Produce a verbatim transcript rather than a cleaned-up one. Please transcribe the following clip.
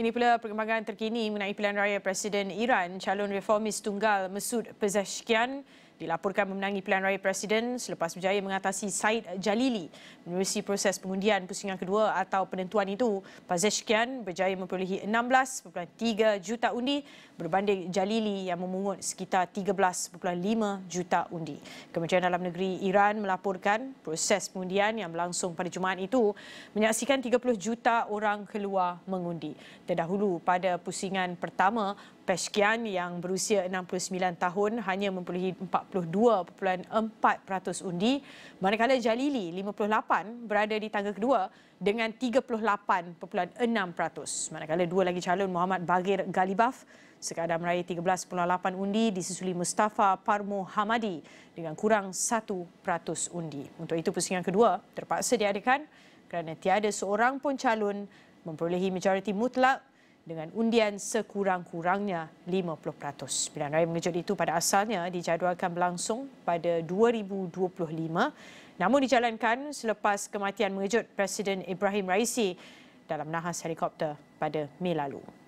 Ini pula perkembangan terkini mengenai pilihan raya Presiden Iran. Calon reformis tunggal Masoud Pezeshkian dilaporkan memenangi pilihan raya Presiden selepas berjaya mengatasi Saeed Jalili menerusi proses pengundian pusingan kedua atau penentuan itu. Pezeshkian berjaya memperolehi enam belas perpuluhan tiga juta undi berbanding Jalili yang memungut sekitar tiga belas perpuluhan lima juta undi. Kementerian Dalam Negeri Iran melaporkan proses pengundian yang berlangsung pada Jumaat itu menyaksikan tiga puluh juta orang keluar mengundi. Terdahulu pada pusingan pertama, Pezeshkian yang berusia enam puluh sembilan tahun hanya memperolehi empat puluh dua perpuluhan empat peratus undi, manakala Jalili lima puluh lapan berada di tangga kedua dengan tiga puluh lapan perpuluhan enam peratus. Manakala dua lagi calon, Muhammad Bagir Galibaf sekadar meraih tiga belas perpuluhan lapan undi, disusuli Mustafa Parmohamadi dengan kurang satu peratus undi. Untuk itu pusingan kedua terpaksa diadakan kerana tiada seorang pun calon memperolehi majoriti mutlak dengan undian sekurang-kurangnya lima puluh peratus. Pilihan raya mengejut itu pada asalnya dijadualkan berlangsung pada dua ribu dua puluh lima, namun dijalankan selepas kematian mengejut Presiden Ibrahim Raisi dalam nahas helikopter pada Mei lalu.